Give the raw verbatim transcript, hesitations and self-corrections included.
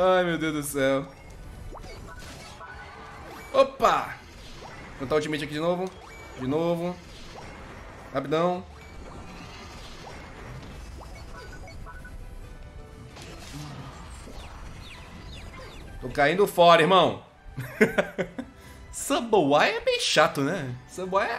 Ai, meu Deus do céu. Opa! Tentar o ultimate aqui de novo. De novo. Rapidão. Tô caindo fora, irmão. Sableye é bem chato, né? Sableye